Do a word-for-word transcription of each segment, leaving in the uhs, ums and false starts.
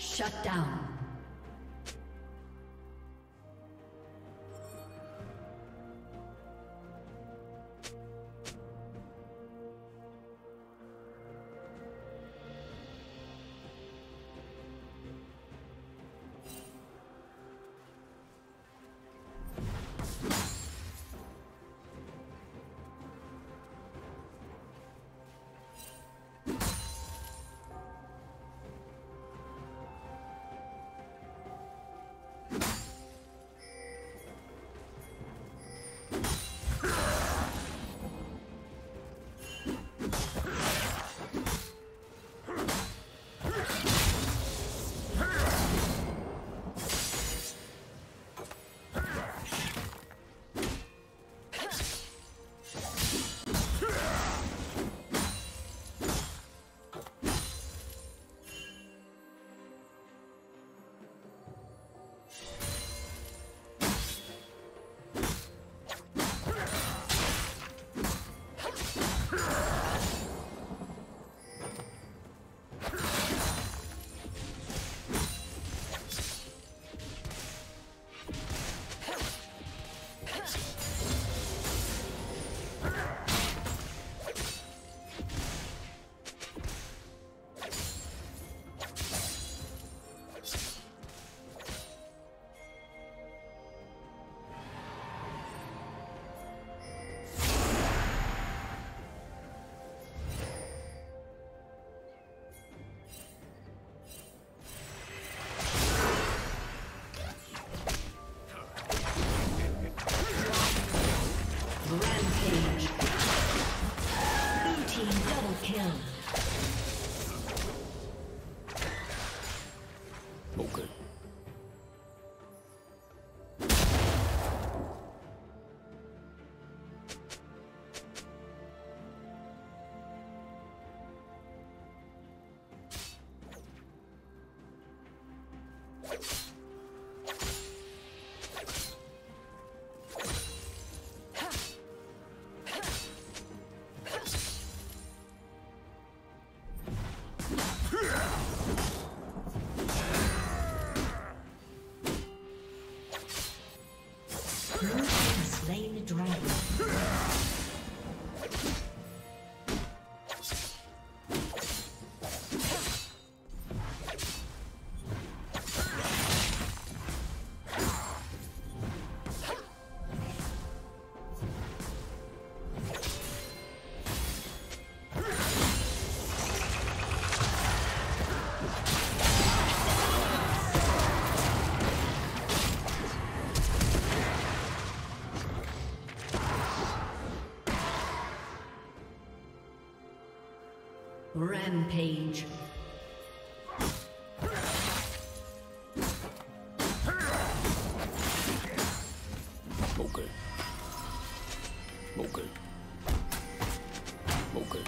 Shut down. Rampage. Okay. Okay. Okay.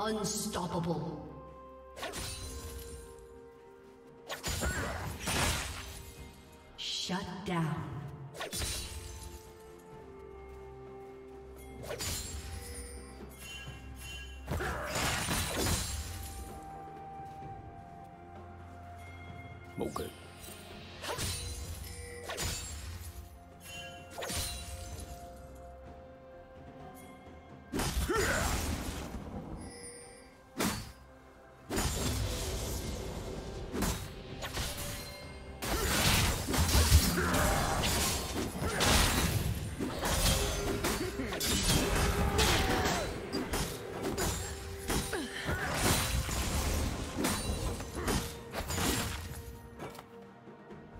Unstoppable. Shut down. Okay.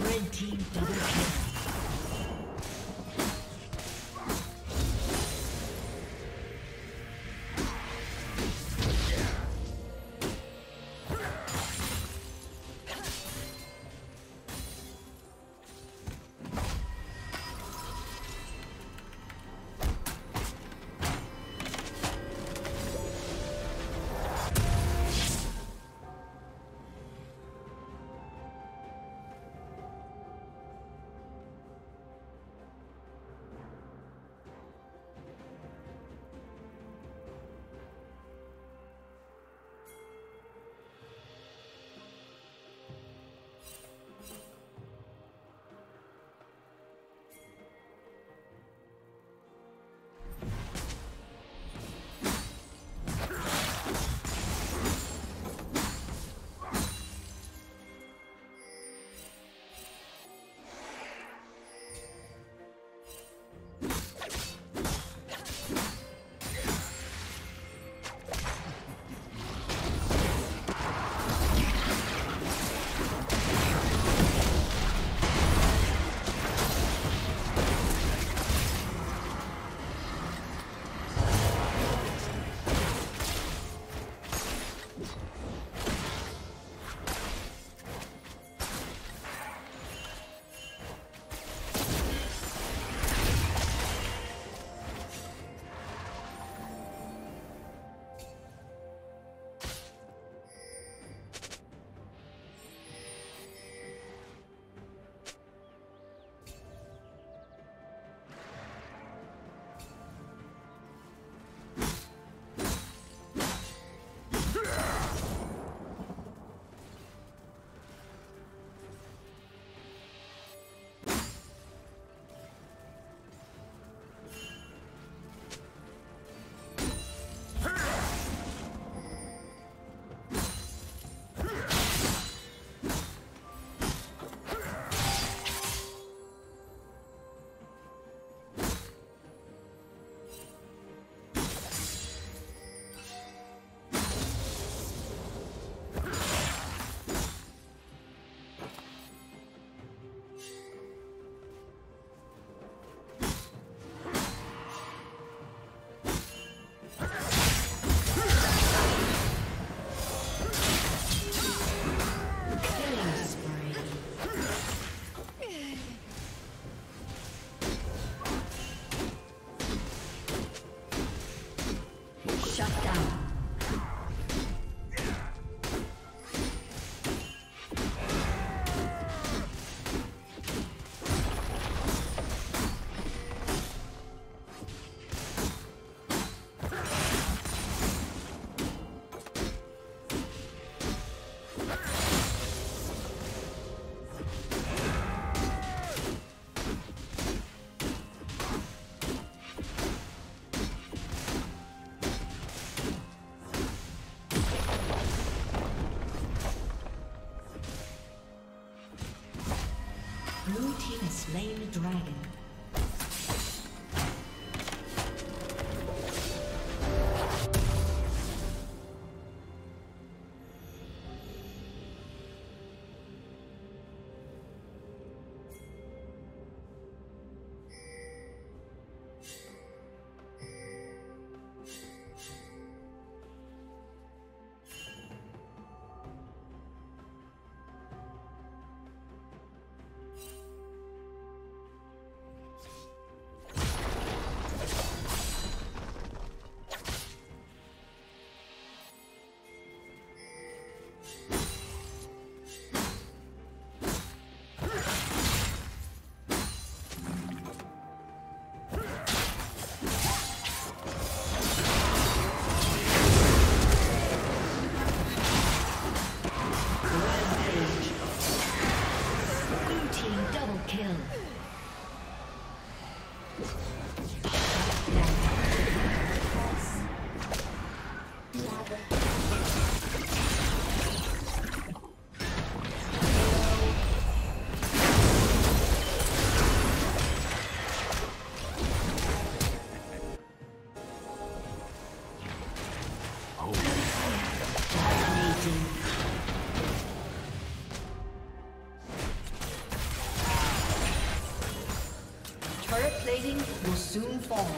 Red team double kill. Slain the dragon. plating will soon fall.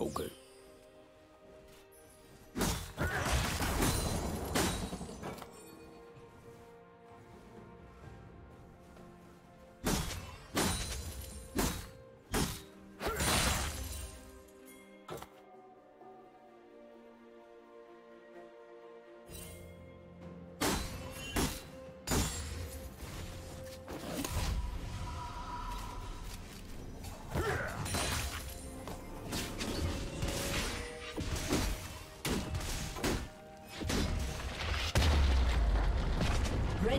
Okay. Red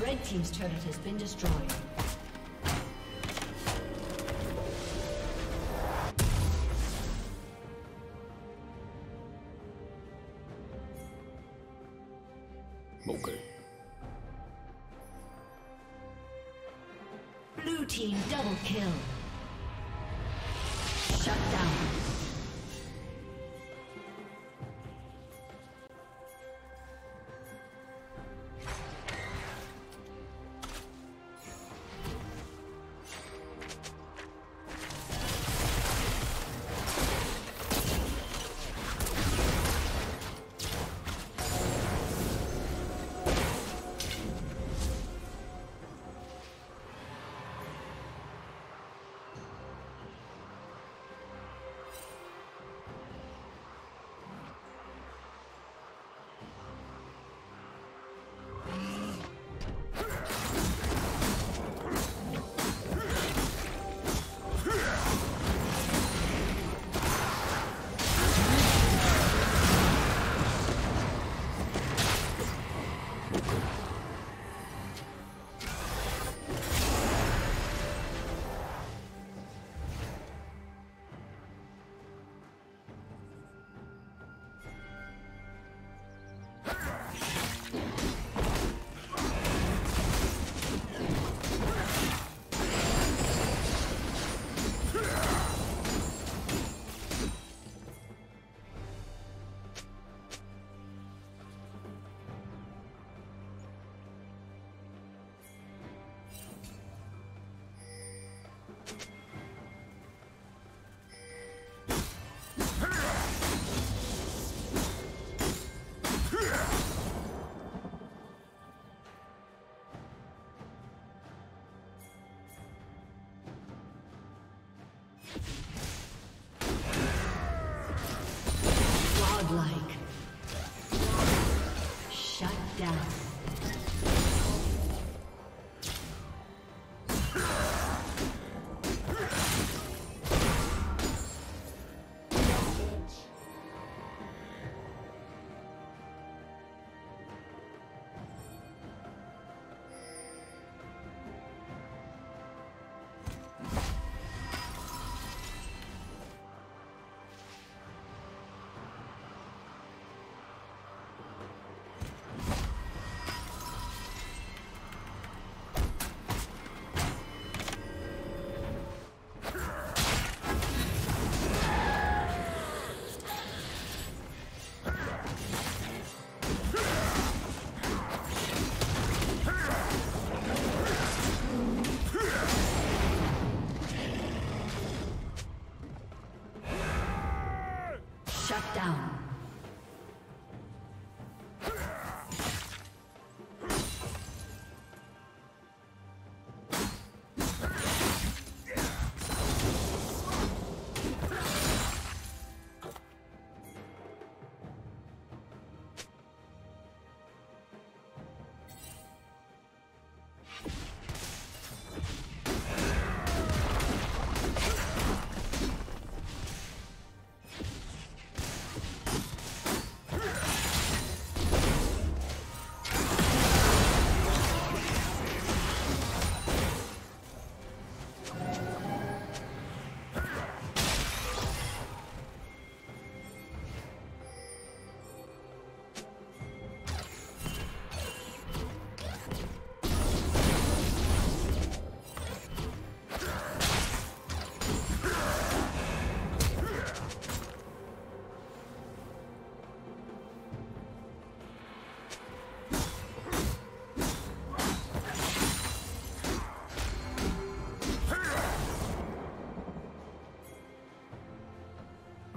Red team's turret has been destroyed. Okay. Blue team double kill. Shut down.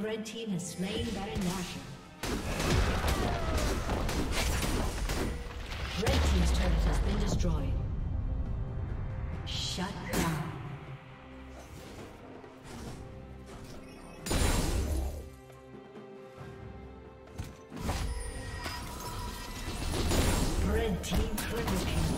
Red team has slain Baron Nashor. Red team's turret has been destroyed. Shut down. Red team triple kill.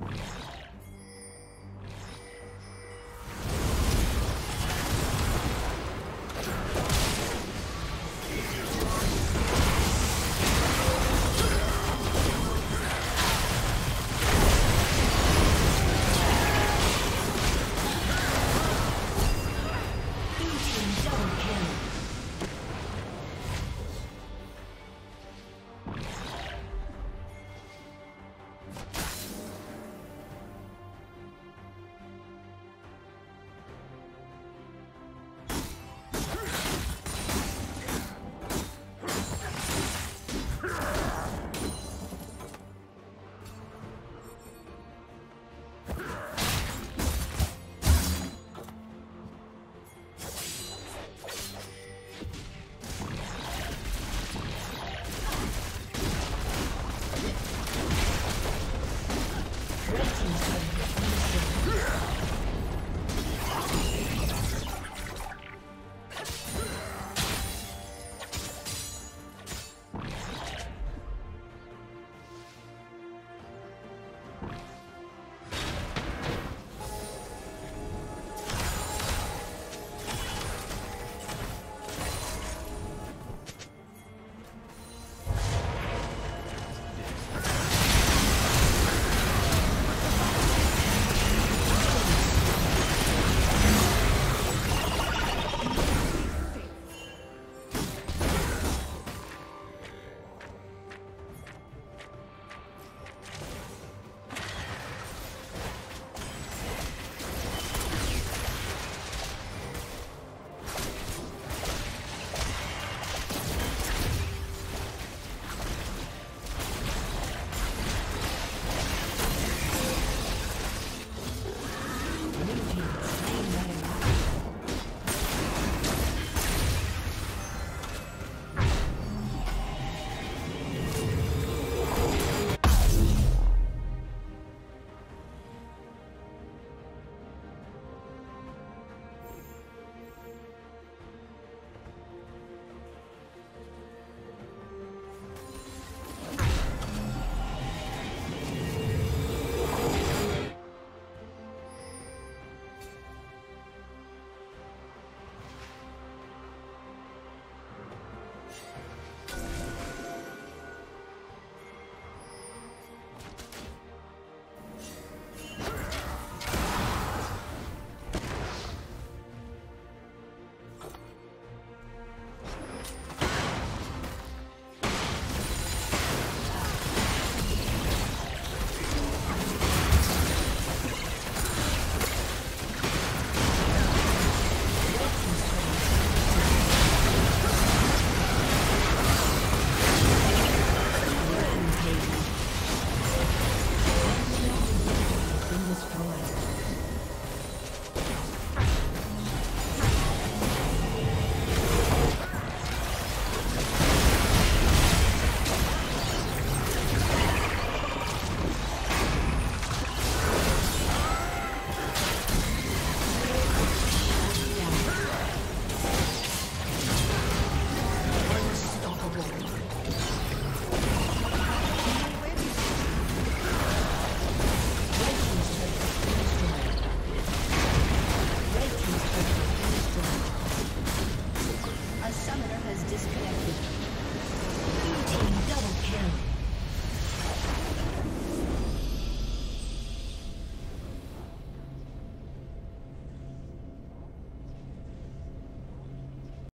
Blue team's turret has been destroyed.